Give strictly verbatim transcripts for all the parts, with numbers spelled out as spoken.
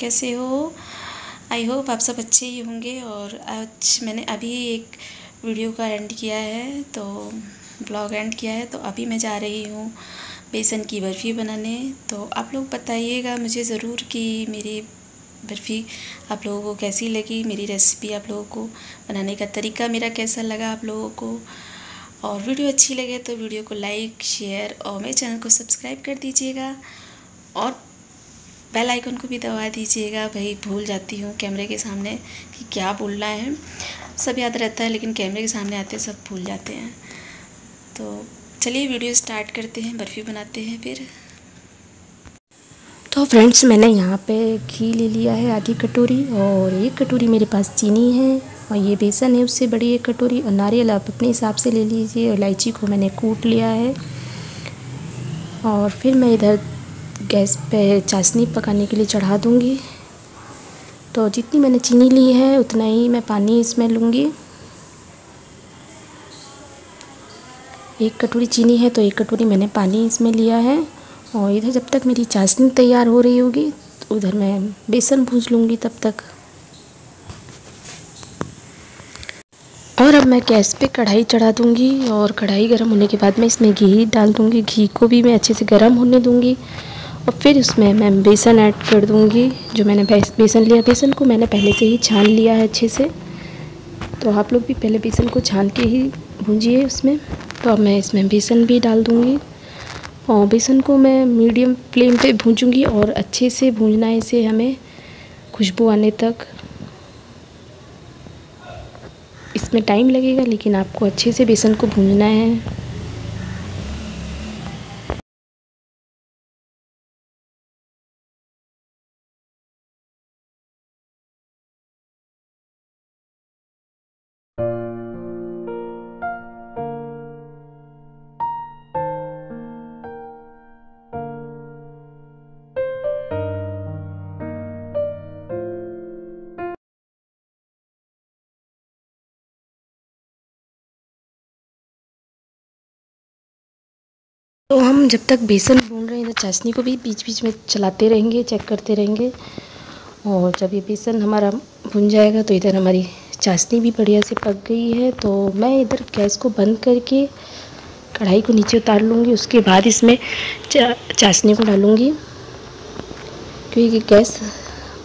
कैसे हो? I hope आप सब अच्छे ही होंगे। और आज मैंने अभी एक वीडियो का एंड किया है, तो ब्लॉग एंड किया है, तो अभी मैं जा रही हूँ बेसन की बर्फ़ी बनाने। तो आप लोग बताइएगा मुझे ज़रूर कि मेरी बर्फ़ी आप लोगों को कैसी लगी, मेरी रेसिपी आप लोगों को, बनाने का तरीका मेरा कैसा लगा आप लोगों को। और वीडियो अच्छी लगे तो वीडियो को लाइक, शेयर और मेरे चैनल को सब्सक्राइब कर दीजिएगा और बेल आइकन को भी दबा दीजिएगा। भाई भूल जाती हूँ कैमरे के सामने कि क्या बोलना है। सब याद रहता है लेकिन कैमरे के सामने आते सब भूल जाते हैं। तो चलिए वीडियो स्टार्ट करते हैं, बर्फ़ी बनाते हैं फिर। तो फ्रेंड्स मैंने यहाँ पे घी ले लिया है आधी कटोरी, और एक कटोरी मेरे पास चीनी है, और ये बेसन है उससे बड़ी एक कटोरी, और नारियल आप अपने हिसाब से ले लीजिए। और इलायची को मैंने कूट लिया है। और फिर मैं इधर गैस पे चाशनी पकाने के लिए चढ़ा दूँगी। तो जितनी मैंने चीनी ली है उतना ही मैं पानी इसमें लूँगी। एक कटोरी चीनी है तो एक कटोरी मैंने पानी इसमें लिया है। और इधर जब तक मेरी चाशनी तैयार हो रही होगी तो उधर मैं बेसन भून लूँगी तब तक। और अब मैं गैस पे कढ़ाई चढ़ा दूँगी, और कढ़ाई गर्म होने के बाद मैं इसमें घी डाल दूँगी। घी को भी मैं अच्छे से गर्म होने दूँगी, और फिर उसमें मैं बेसन ऐड कर दूँगी जो मैंने बेसन लिया। बेसन को मैंने पहले से ही छान लिया है अच्छे से, तो आप लोग भी पहले बेसन को छान के ही भूंजिए उसमें। तो अब मैं इसमें बेसन भी डाल दूँगी, और बेसन को मैं मीडियम फ्लेम पे भूंजूंगी, और अच्छे से भूंजना है इसे हमें खुशबू आने तक। इसमें टाइम लगेगा लेकिन आपको अच्छे से बेसन को भूंजना है। तो हम जब तक बेसन भून रहे हैं तो चाशनी को भी बीच बीच में चलाते रहेंगे, चेक करते रहेंगे। और जब ये बेसन हमारा भुन जाएगा तो इधर हमारी चाशनी भी बढ़िया से पक गई है। तो मैं इधर गैस को बंद करके कढ़ाई को नीचे उतार लूँगी, उसके बाद इसमें चा, चाशनी को डालूँगी। क्योंकि गैस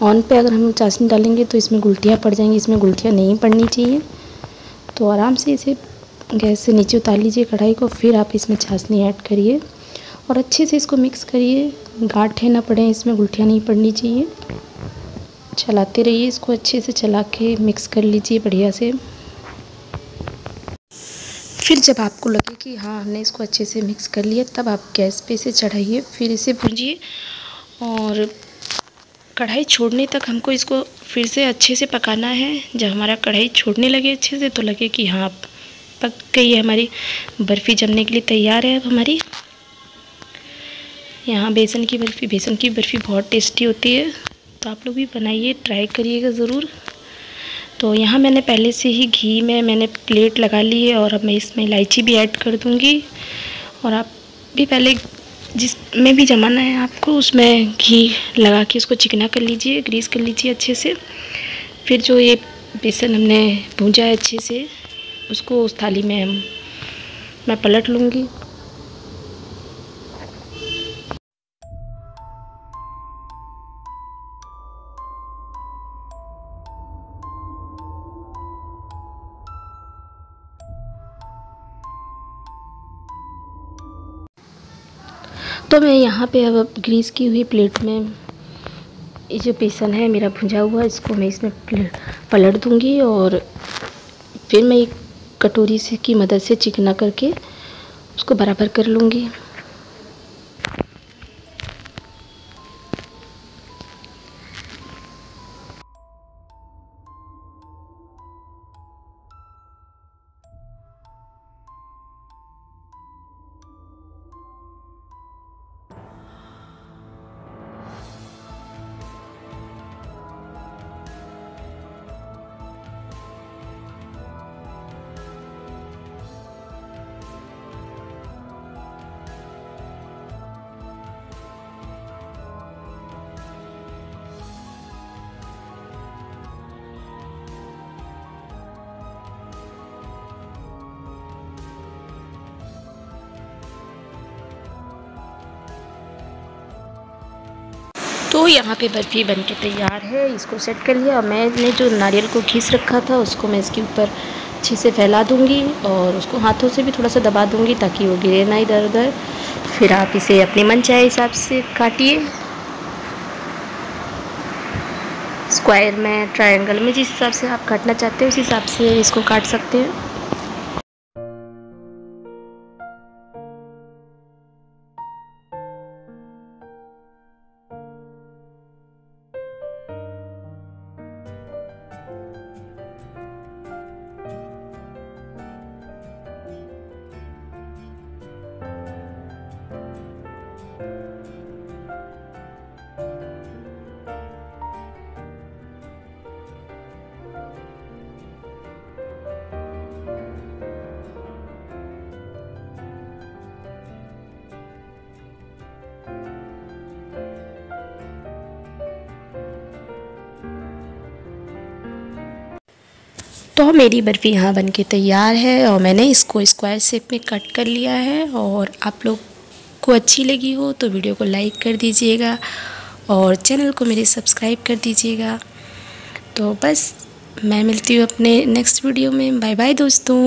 ऑन पे अगर हम चाशनी डालेंगे तो इसमें गुलटियाँ पड़ जाएंगी, इसमें गुलटियाँ नहीं पड़नी चाहिए। तो आराम से इसे गैस से नीचे उतार लीजिए कढ़ाई को, फिर आप इसमें चाशनी ऐड करिए और अच्छे से इसको मिक्स करिए। गांठें ना पड़े इसमें, गुठलियाँ नहीं पड़नी चाहिए। चलाते रहिए इसको, अच्छे से चला के मिक्स कर लीजिए बढ़िया से। फिर जब आपको लगे कि हाँ हमने इसको अच्छे से मिक्स कर लिया, तब आप गैस पे इसे चढ़ाइए, फिर इसे भूंजिए। और कढ़ाई छोड़ने तक हमको इसको फिर से अच्छे से पकाना है। जब हमारा कढ़ाई छोड़ने लगे अच्छे से, तो लगे कि हाँ पक गई है हमारी बर्फ़ी, जमने के लिए तैयार है अब हमारी। यहाँ बेसन की बर्फ़ी, बेसन की बर्फ़ी बहुत टेस्टी होती है, तो आप लोग भी बनाइए, ट्राई करिएगा ज़रूर। तो यहाँ मैंने पहले से ही घी में मैंने प्लेट लगा ली है, और अब मैं इसमें इलायची भी ऐड कर दूँगी। और आप भी पहले जिस में भी जमाना है आपको उसमें घी लगा के उसको चिकना कर लीजिए, ग्रीस कर लीजिए अच्छे से। फिर जो ये बेसन हमने भूंजा है अच्छे से, उसको उस थाली में हम मैं पलट लूँगी। तो मैं यहाँ पे अब ग्रीस की हुई प्लेट में ये जो बेसन है मेरा भुंजा हुआ, इसको मैं इसमें पलट दूँगी। और फिर मैं एक कटोरी से की मदद से चिकना करके उसको बराबर कर लूँगी। तो यहाँ पे बर्फ़ी बनके तैयार है। इसको सेट कर लिया। मैंने जो नारियल को घिस रखा था उसको मैं इसके ऊपर अच्छे से फैला दूँगी और उसको हाथों से भी थोड़ा सा दबा दूँगी ताकि वो गिरे ना इधर उधर। फिर आप इसे अपने मनचाहे हिसाब से काटिए, स्क्वायर में, ट्रायंगल में, जिस हिसाब से आप काटना चाहते हैं उस हिसाब से इसको काट सकते हैं। तो मेरी बर्फ़ी यहाँ बनके तैयार है और मैंने इसको स्क्वायर शेप में कट कर लिया है। और आप लोग को अच्छी लगी हो तो वीडियो को लाइक कर दीजिएगा और चैनल को मेरे सब्सक्राइब कर दीजिएगा। तो बस मैं मिलती हूँ अपने नेक्स्ट वीडियो में। बाय बाय दोस्तों।